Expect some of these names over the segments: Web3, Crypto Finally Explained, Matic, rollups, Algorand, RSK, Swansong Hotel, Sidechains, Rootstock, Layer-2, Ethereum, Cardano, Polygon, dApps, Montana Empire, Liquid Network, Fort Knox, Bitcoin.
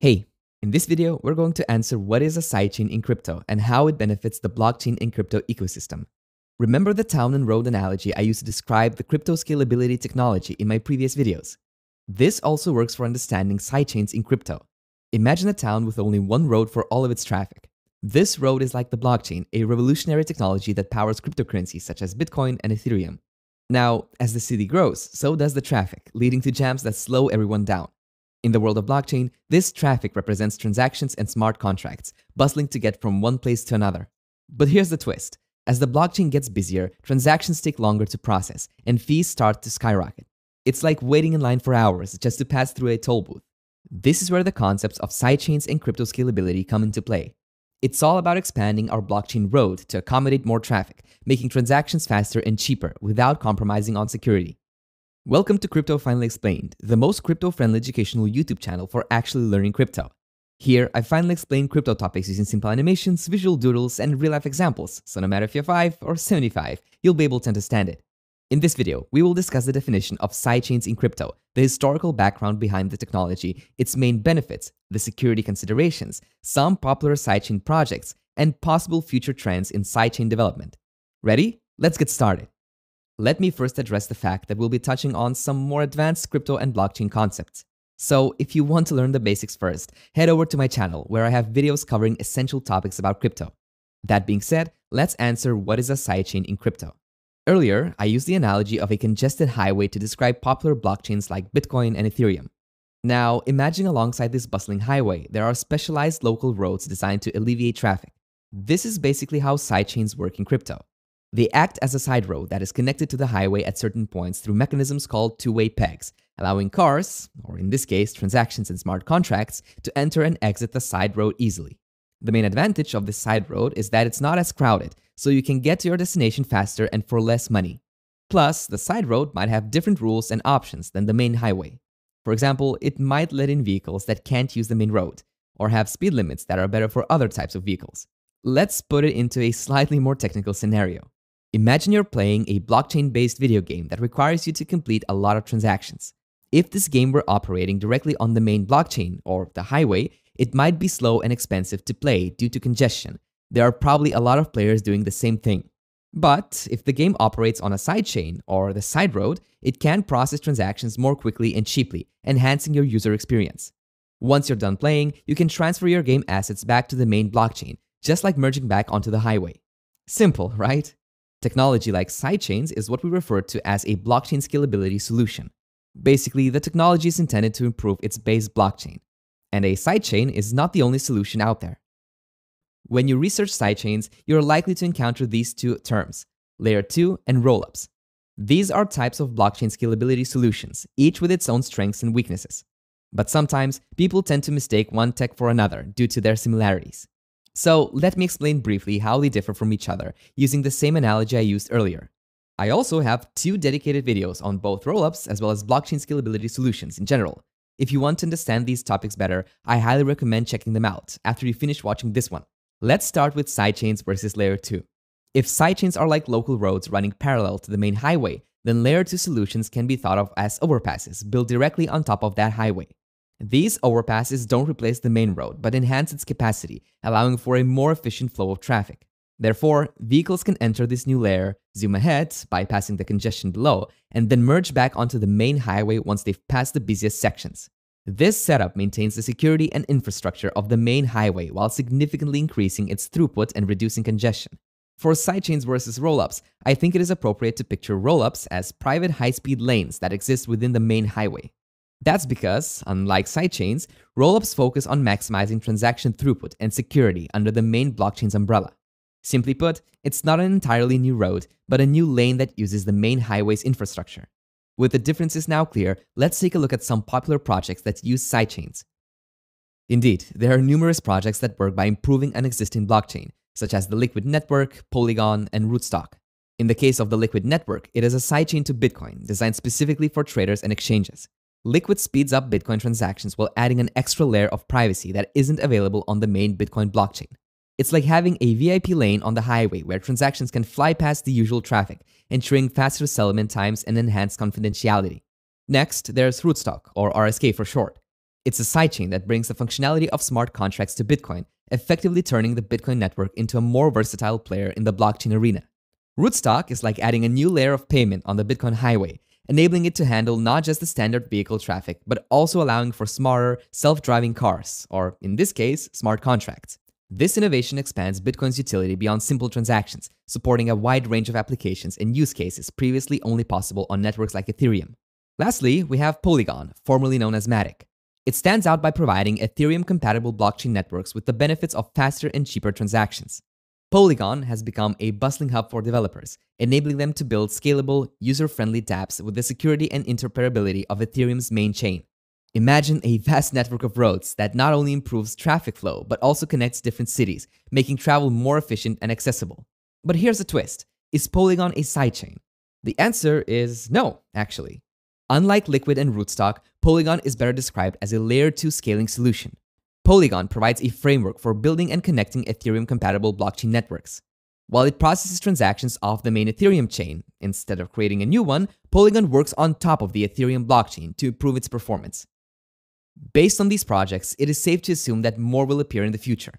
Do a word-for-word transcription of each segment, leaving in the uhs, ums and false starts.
Hey, in this video, we're going to answer what is a sidechain in crypto and how it benefits the blockchain and crypto ecosystem. Remember the town and road analogy I used to describe the crypto scalability technology in my previous videos? This also works for understanding sidechains in crypto. Imagine a town with only one road for all of its traffic. This road is like the blockchain, a revolutionary technology that powers cryptocurrencies such as Bitcoin and Ethereum. Now, as the city grows, so does the traffic, leading to jams that slow everyone down. In the world of blockchain, this traffic represents transactions and smart contracts, bustling to get from one place to another. But here's the twist. As the blockchain gets busier, transactions take longer to process, and fees start to skyrocket. It's like waiting in line for hours just to pass through a toll booth. This is where the concepts of sidechains and crypto scalability come into play. It's all about expanding our blockchain road to accommodate more traffic, making transactions faster and cheaper without compromising on security. Welcome to Crypto Finally Explained, the most crypto-friendly educational YouTube channel for actually learning crypto. Here, I finally explain crypto topics using simple animations, visual doodles, and real-life examples, so no matter if you're five or seventy-five, you'll be able to understand it. In this video, we will discuss the definition of sidechains in crypto, the historical background behind the technology, its main benefits, the security considerations, some popular sidechain projects, and possible future trends in sidechain development. Ready? Let's get started. Let me first address the fact that we'll be touching on some more advanced crypto and blockchain concepts. So, if you want to learn the basics first, head over to my channel where I have videos covering essential topics about crypto. That being said, let's answer what is a sidechain in crypto. Earlier, I used the analogy of a congested highway to describe popular blockchains like Bitcoin and Ethereum. Now, imagine alongside this bustling highway, there are specialized local roads designed to alleviate traffic. This is basically how sidechains work in crypto. They act as a side road that is connected to the highway at certain points through mechanisms called two-way pegs, allowing cars, or in this case, transactions and smart contracts, to enter and exit the side road easily. The main advantage of this side road is that it's not as crowded, so you can get to your destination faster and for less money. Plus, the side road might have different rules and options than the main highway. For example, it might let in vehicles that can't use the main road, or have speed limits that are better for other types of vehicles. Let's put it into a slightly more technical scenario. Imagine you're playing a blockchain-based video game that requires you to complete a lot of transactions. If this game were operating directly on the main blockchain, or the highway, it might be slow and expensive to play due to congestion. There are probably a lot of players doing the same thing. But if the game operates on a sidechain, or the side road, it can process transactions more quickly and cheaply, enhancing your user experience. Once you're done playing, you can transfer your game assets back to the main blockchain, just like merging back onto the highway. Simple, right? Technology like sidechains is what we refer to as a blockchain scalability solution. Basically, the technology is intended to improve its base blockchain. And a sidechain is not the only solution out there. When you research sidechains, you're likely to encounter these two terms, layer two and rollups. These are types of blockchain scalability solutions, each with its own strengths and weaknesses. But sometimes, people tend to mistake one tech for another due to their similarities. So, let me explain briefly how they differ from each other, using the same analogy I used earlier. I also have two dedicated videos on both rollups as well as blockchain scalability solutions in general. If you want to understand these topics better, I highly recommend checking them out after you finish watching this one. Let's start with sidechains versus layer two. If sidechains are like local roads running parallel to the main highway, then layer two solutions can be thought of as overpasses built directly on top of that highway. These overpasses don't replace the main road, but enhance its capacity, allowing for a more efficient flow of traffic. Therefore, vehicles can enter this new layer, zoom ahead, bypassing the congestion below, and then merge back onto the main highway once they've passed the busiest sections. This setup maintains the security and infrastructure of the main highway while significantly increasing its throughput and reducing congestion. For sidechains versus rollups, I think it is appropriate to picture rollups as private high-speed lanes that exist within the main highway. That's because, unlike sidechains, rollups focus on maximizing transaction throughput and security under the main blockchain's umbrella. Simply put, it's not an entirely new road, but a new lane that uses the main highway's infrastructure. With the differences now clear, let's take a look at some popular projects that use sidechains. Indeed, there are numerous projects that work by improving an existing blockchain, such as the Liquid Network, Polygon, and Rootstock. In the case of the Liquid Network, it is a sidechain to Bitcoin, designed specifically for traders and exchanges. Liquid speeds up Bitcoin transactions while adding an extra layer of privacy that isn't available on the main Bitcoin blockchain. It's like having a V I P lane on the highway where transactions can fly past the usual traffic, ensuring faster settlement times and enhanced confidentiality. Next, there's Rootstock, or R S K for short. It's a sidechain that brings the functionality of smart contracts to Bitcoin, effectively turning the Bitcoin network into a more versatile player in the blockchain arena. Rootstock is like adding a new layer of payment on the Bitcoin highway, enabling it to handle not just the standard vehicle traffic, but also allowing for smarter, self-driving cars, or in this case, smart contracts. This innovation expands Bitcoin's utility beyond simple transactions, supporting a wide range of applications and use cases previously only possible on networks like Ethereum. Lastly, we have Polygon, formerly known as Matic. It stands out by providing Ethereum-compatible blockchain networks with the benefits of faster and cheaper transactions. Polygon has become a bustling hub for developers, enabling them to build scalable, user-friendly dApps with the security and interoperability of Ethereum's main chain. Imagine a vast network of roads that not only improves traffic flow, but also connects different cities, making travel more efficient and accessible. But here's a twist. Is Polygon a sidechain? The answer is no, actually. Unlike Liquid and Rootstock, Polygon is better described as a layer two scaling solution. Polygon provides a framework for building and connecting Ethereum-compatible blockchain networks. While it processes transactions off the main Ethereum chain, instead of creating a new one, Polygon works on top of the Ethereum blockchain to improve its performance. Based on these projects, it is safe to assume that more will appear in the future.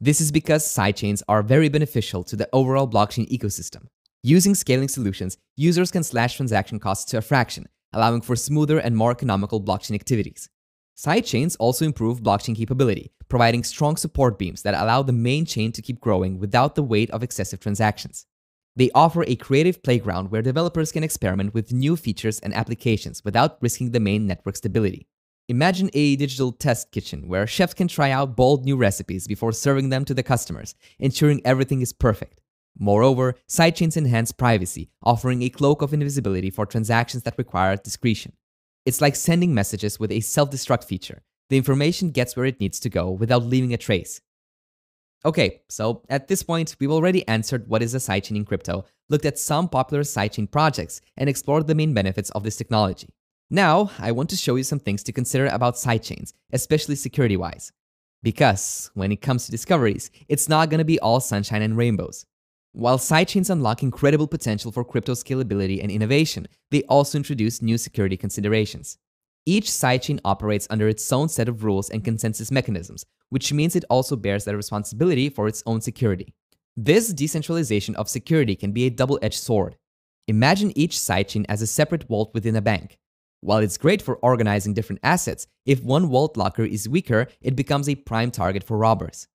This is because sidechains are very beneficial to the overall blockchain ecosystem. Using scaling solutions, users can slash transaction costs to a fraction, allowing for smoother and more economical blockchain activities. Sidechains also improve blockchain capability, providing strong support beams that allow the main chain to keep growing without the weight of excessive transactions. They offer a creative playground where developers can experiment with new features and applications without risking the main network stability. Imagine a digital test kitchen where chefs can try out bold new recipes before serving them to the customers, ensuring everything is perfect. Moreover, sidechains enhance privacy, offering a cloak of invisibility for transactions that require discretion. It's like sending messages with a self-destruct feature. The information gets where it needs to go without leaving a trace. Okay, so at this point, we've already answered what is a sidechain in crypto, looked at some popular sidechain projects, and explored the main benefits of this technology. Now, I want to show you some things to consider about sidechains, especially security-wise. Because when it comes to discoveries, it's not going to be all sunshine and rainbows. While sidechains unlock incredible potential for crypto scalability and innovation, they also introduce new security considerations. Each sidechain operates under its own set of rules and consensus mechanisms, which means it also bears the responsibility for its own security. This decentralization of security can be a double-edged sword. Imagine each sidechain as a separate vault within a bank. While it's great for organizing different assets, if one vault locker is weaker, it becomes a prime target for robbers.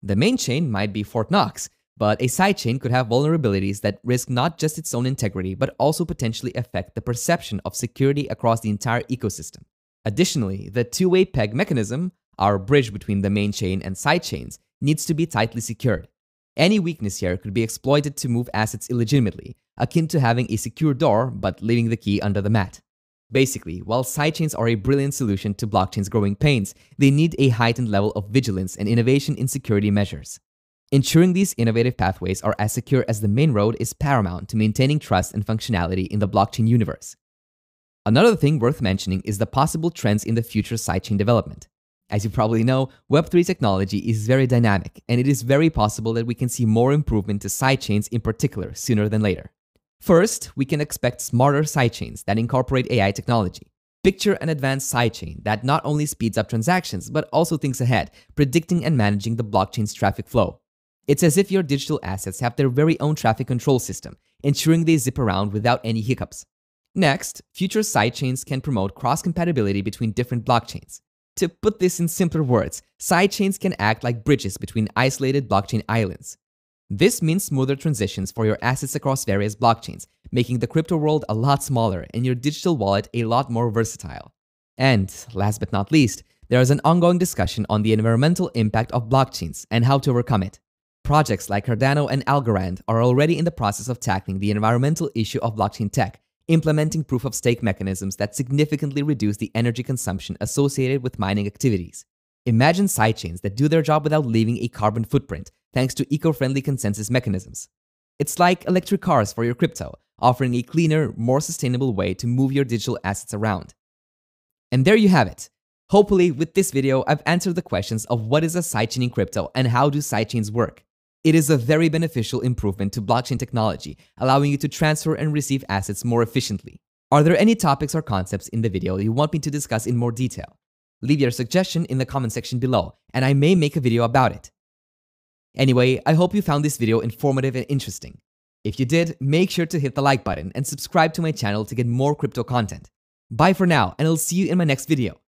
The main chain might be Fort Knox, but a sidechain could have vulnerabilities that risk not just its own integrity, but also potentially affect the perception of security across the entire ecosystem. Additionally, the two-way peg mechanism, our bridge between the main chain and sidechains, needs to be tightly secured. Any weakness here could be exploited to move assets illegitimately, akin to having a secure door but leaving the key under the mat. Basically, while sidechains are a brilliant solution to blockchain's growing pains, they need a heightened level of vigilance and innovation in security measures. Ensuring these innovative pathways are as secure as the main road is paramount to maintaining trust and functionality in the blockchain universe. Another thing worth mentioning is the possible trends in the future sidechain development. As you probably know, web three technology is very dynamic, and it is very possible that we can see more improvement to sidechains in particular sooner than later. First, we can expect smarter sidechains that incorporate A I technology. Picture an advanced sidechain that not only speeds up transactions, but also thinks ahead, predicting and managing the blockchain's traffic flow. It's as if your digital assets have their very own traffic control system, ensuring they zip around without any hiccups. Next, future sidechains can promote cross-compatibility between different blockchains. To put this in simpler words, sidechains can act like bridges between isolated blockchain islands. This means smoother transitions for your assets across various blockchains, making the crypto world a lot smaller and your digital wallet a lot more versatile. And last but not least, there is an ongoing discussion on the environmental impact of blockchains and how to overcome it. Projects like Cardano and Algorand are already in the process of tackling the environmental issue of blockchain tech, implementing proof-of-stake mechanisms that significantly reduce the energy consumption associated with mining activities. Imagine sidechains that do their job without leaving a carbon footprint, thanks to eco-friendly consensus mechanisms. It's like electric cars for your crypto, offering a cleaner, more sustainable way to move your digital assets around. And there you have it. Hopefully, with this video, I've answered the questions of what is a sidechain in crypto and how do sidechains work. It is a very beneficial improvement to blockchain technology, allowing you to transfer and receive assets more efficiently. Are there any topics or concepts in the video you want me to discuss in more detail? Leave your suggestion in the comment section below, and I may make a video about it. Anyway, I hope you found this video informative and interesting. If you did, make sure to hit the like button and subscribe to my channel to get more crypto content. Bye for now, and I'll see you in my next video.